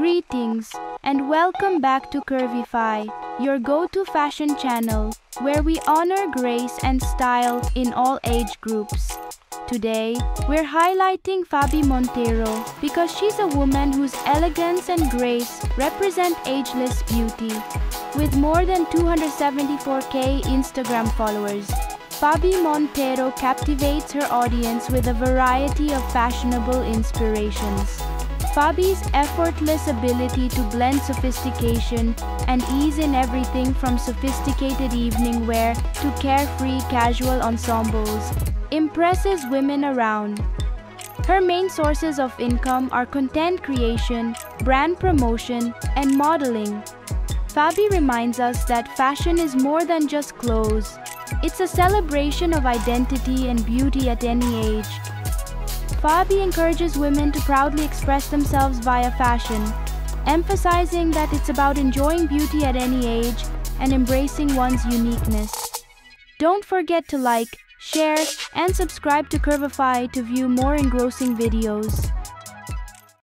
Greetings, and welcome back to Curvify, your go-to fashion channel, where we honor grace and style in all age groups. Today, we're highlighting Faby Monteiro because she's a woman whose elegance and grace represent ageless beauty. With more than 274,000 Instagram followers, Faby Monteiro captivates her audience with a variety of fashionable inspirations. Faby's effortless ability to blend sophistication and ease in everything from sophisticated evening wear to carefree casual ensembles impresses women around. Her main sources of income are content creation, brand promotion, and modeling. Faby reminds us that fashion is more than just clothes. It's a celebration of identity and beauty at any age. Faby encourages women to proudly express themselves via fashion, emphasizing that it's about enjoying beauty at any age and embracing one's uniqueness. Don't forget to like, share, and subscribe to Curvify to view more engrossing videos.